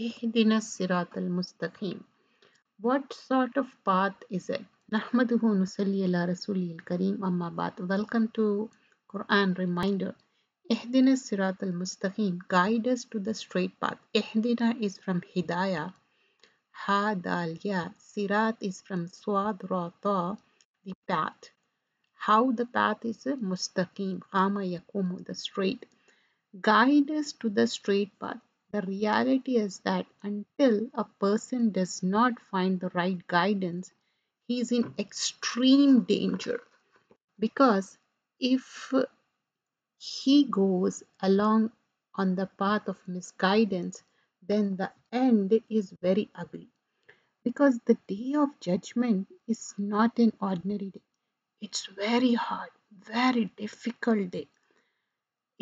इहदिनस सिरातल Mustakim. What sort of path is it? नहमदुहु नुसल्ली अला रसूलिल करीम, अम्मा बाद। Welcome to Quran reminder. इहदिनस सिरातल Mustakim, guide us to the straight path. इहदिना is from हिदाया, हादालिया, सिरात is from स्वाद राता, the path. How the path is mustaqeem, qama yaqumu, the straight. Guide us to the straight path. The reality is that until a person does not find the right guidance, he is in extreme danger, because if he goes along on the path of misguidance, then the end is very ugly, because the day of judgment is not an ordinary day. It's very hard, very difficult day.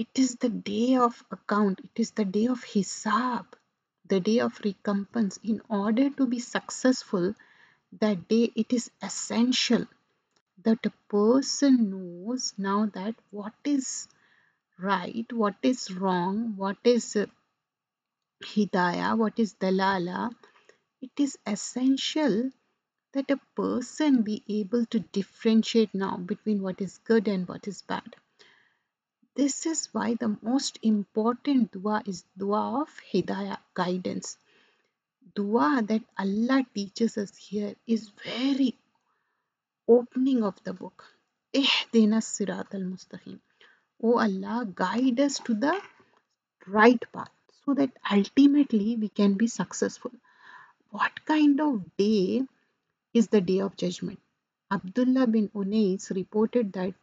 It is the day of account. It is the day of hisab, the day of recompense. In order to be successful that day, it is essential that a person knows now that what is right, what is wrong, what is hidayah, what is dalala. It is essential that a person be able to differentiate now between what is good and what is bad. This is why the most important dua is dua of hidayah, guidance. Dua that Allah teaches us here is very opening of the book. Ihdinas siratal mustaqeem. O Allah, guide us to the right path so that ultimately we can be successful. What kind of day is the day of judgment? Abdullah bin Unais reported that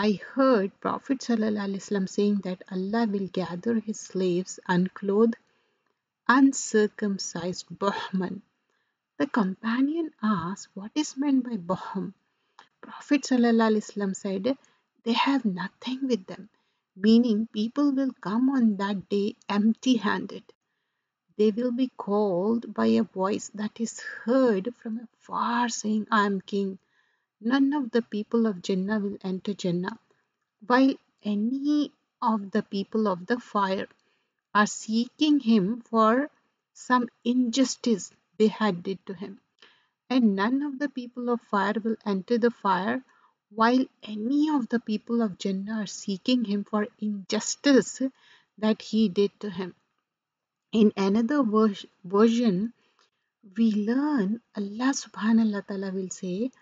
I heard Prophet ﷺ saying that Allah will gather his slaves unclothed, uncircumcised Bahman. The companion asked, what is meant by Bahman? Prophet ﷺ said, they have nothing with them, meaning people will come on that day empty-handed. They will be called by a voice that is heard from afar saying, I am king. None of the people of Jannah will enter Jannah, while any of the people of the fire are seeking him for some injustice they had did to him. And none of the people of fire will enter the fire, while any of the people of Jannah are seeking him for injustice that he did to him. In another version, we learn Allah subhanahu wa ta'ala will say,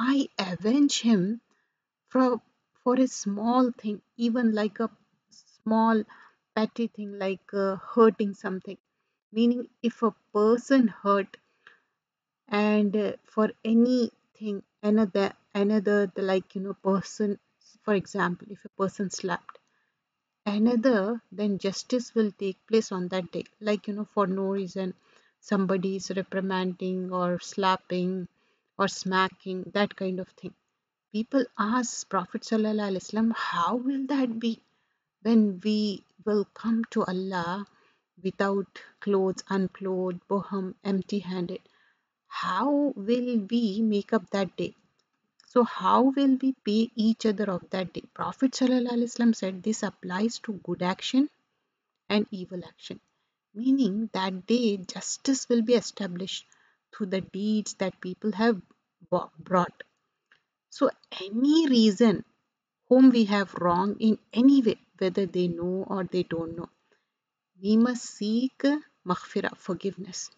I avenge him for a small thing, even like a small petty thing, like hurting something. Meaning, if a person hurt, and for anything, another, like, you know, person, for example, if a person slapped another, then justice will take place on that day. Like, you know, for no reason, somebody is reprimanding or slapping or smacking, that kind of thing. People ask Prophet ﷺ, how will that be when we will come to Allah without clothes, unclothed, bohem, empty-handed? How will we make up that day? So how will we pay each other of that day? Prophet ﷺ said this applies to good action and evil action. Meaning that day justice will be established through the deeds that people have brought. So any reason whom we have wronged in any way, whether they know or they don't know, we must seek maghfirah, forgiveness.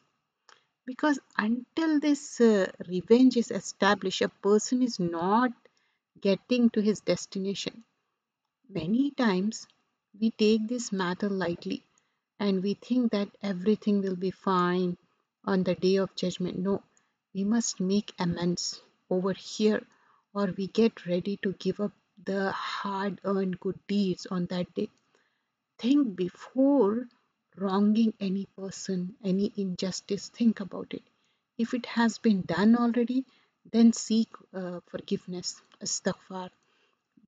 Because until this revenge is established, a person is not getting to his destination. Many times we take this matter lightly and we think that everything will be fine on the day of judgment. No, we must make amends over here, or we get ready to give up the hard-earned good deeds on that day. Think before wronging any person, any injustice, think about it. If it has been done already, then seek forgiveness, istighfar.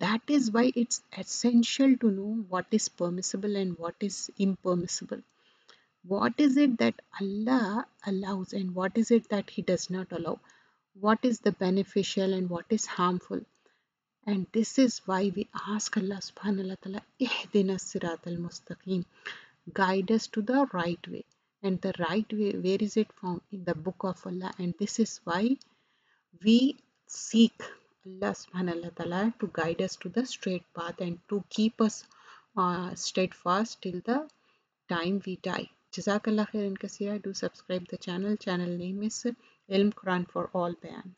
That is why it's essential to know what is permissible and what is impermissible. What is it that Allah allows and what is it that He does not allow? What is the beneficial and what is harmful? And this is why we ask Allah subhanahu wa ta'ala, Ihdina siratal mustaqeem. guide us to the right way. And the right way, where is it found? In the book of Allah. And this is why we seek Allah subhanahu wa ta'ala to guide us to the straight path and to keep us steadfast till the time we die. Jazakallah khairan kaseera. Do subscribe the channel. Channel name is Ilm Quran for All Bayan.